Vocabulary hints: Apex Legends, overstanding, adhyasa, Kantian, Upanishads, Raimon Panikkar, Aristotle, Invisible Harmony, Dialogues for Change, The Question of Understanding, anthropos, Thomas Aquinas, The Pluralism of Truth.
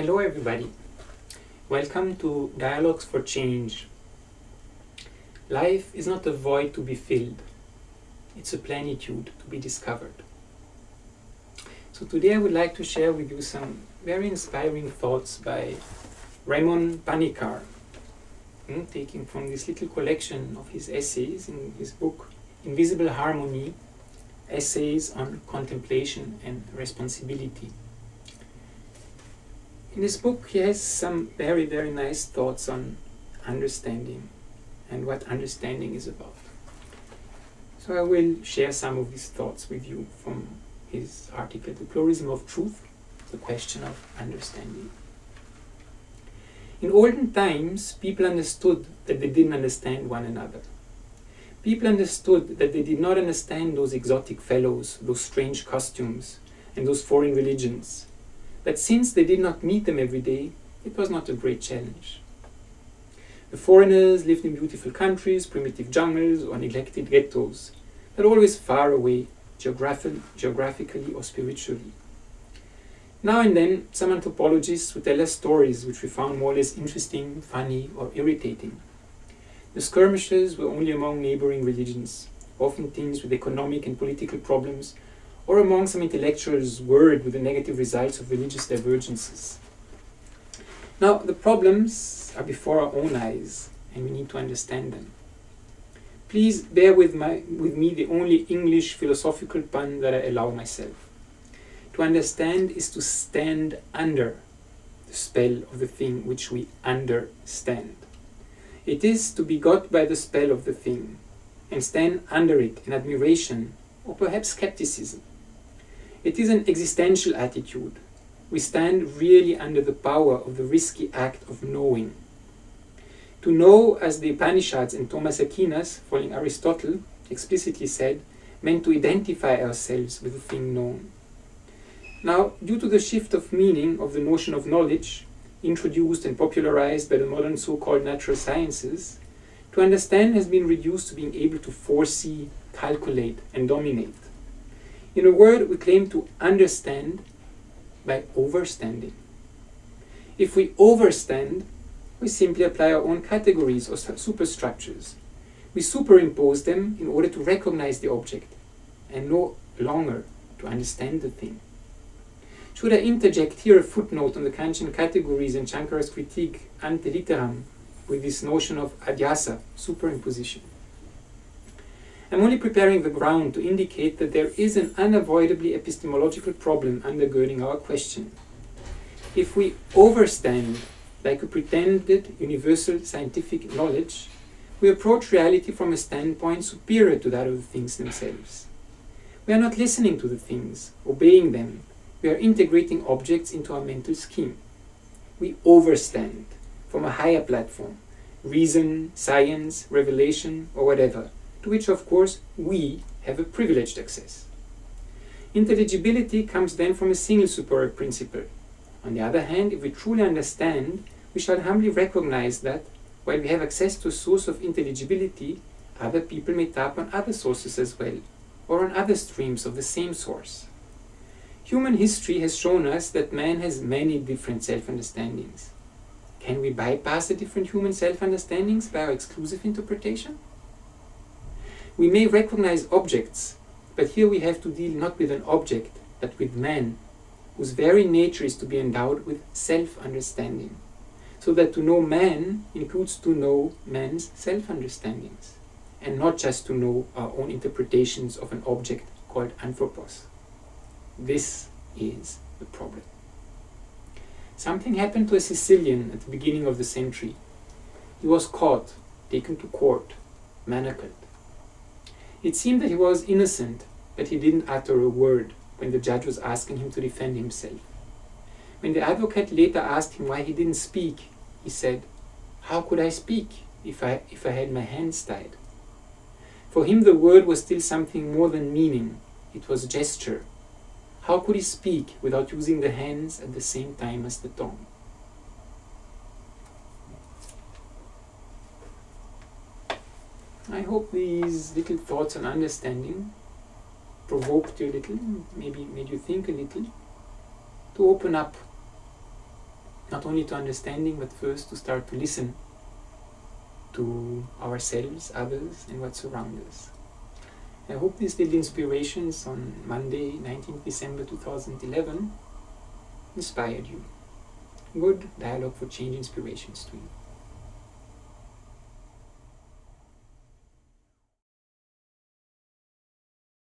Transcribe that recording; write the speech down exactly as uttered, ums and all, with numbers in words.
Hello everybody, welcome to Dialogues for Change. Life is not a void to be filled, it's a plenitude to be discovered. So today I would like to share with you some very inspiring thoughts by Raimon Panikkar, taking from this little collection of his essays in his book Invisible Harmony, Essays on Contemplation and Responsibility. In this book he has some very, very nice thoughts on understanding and what understanding is about. So I will share some of these thoughts with you from his article, The Pluralism of Truth, The Question of Understanding. In olden times, people understood that they didn't understand one another. People understood that they did not understand those exotic fellows, those strange costumes, and those foreign religions. But since they did not meet them every day, it was not a great challenge. The foreigners lived in beautiful countries, primitive jungles, or neglected ghettos, but always far away, geographi- geographically or spiritually. Now and then, some anthropologists would tell us stories which we found more or less interesting, funny, or irritating. The skirmishes were only among neighboring religions, often tinged with economic and political problems, or among some intellectuals worried with the negative results of religious divergences. Now, the problems are before our own eyes, and we need to understand them. Please bear with, my, with me the only English philosophical pun that I allow myself. To understand is to stand under the spell of the thing which we understand. It is to be got by the spell of the thing, and stand under it in admiration, or perhaps skepticism. It is an existential attitude. We stand really under the power of the risky act of knowing. To know, as the Upanishads and Thomas Aquinas, following Aristotle, explicitly said, meant to identify ourselves with the thing known. Now, due to the shift of meaning of the notion of knowledge, introduced and popularized by the modern so-called natural sciences, to understand has been reduced to being able to foresee, calculate, and dominate. In a word, we claim to understand by overstanding. If we overstand, we simply apply our own categories or superstructures. We superimpose them in order to recognize the object, and no longer to understand the thing. Should I interject here a footnote on the Kantian categories and Shankara's critique ante litteram with this notion of adhyasa, superimposition? I'm only preparing the ground to indicate that there is an unavoidably epistemological problem undergirding our question. If we overstand, like a pretended universal scientific knowledge, we approach reality from a standpoint superior to that of the things themselves. We are not listening to the things, obeying them. We are integrating objects into our mental scheme. We overstand from a higher platform, reason, science, revelation, or whatever, to which, of course, we have a privileged access. Intelligibility comes then from a single superior principle. On the other hand, if we truly understand, we shall humbly recognize that, while we have access to a source of intelligibility, other people may tap on other sources as well, or on other streams of the same source. Human history has shown us that man has many different self-understandings. Can we bypass the different human self-understandings by our exclusive interpretation? We may recognize objects, but here we have to deal not with an object, but with man, whose very nature is to be endowed with self-understanding, so that to know man includes to know man's self-understandings, and not just to know our own interpretations of an object called anthropos. This is the problem. Something happened to a Sicilian at the beginning of the century. He was caught, taken to court, manacled. It seemed that he was innocent, but he didn't utter a word when the judge was asking him to defend himself. When the advocate later asked him why he didn't speak, he said, "How could I speak if I, if I had my hands tied?" For him, the word was still something more than meaning. It was gesture. How could he speak without using the hands at the same time as the tongue? I hope these little thoughts on understanding provoked you a little, maybe made you think a little, to open up not only to understanding, but first to start to listen to ourselves, others, and what surrounds us. I hope this little inspirations on Monday, nineteenth December two thousand eleven, inspired you. Good Dialogue for Change inspirations to you.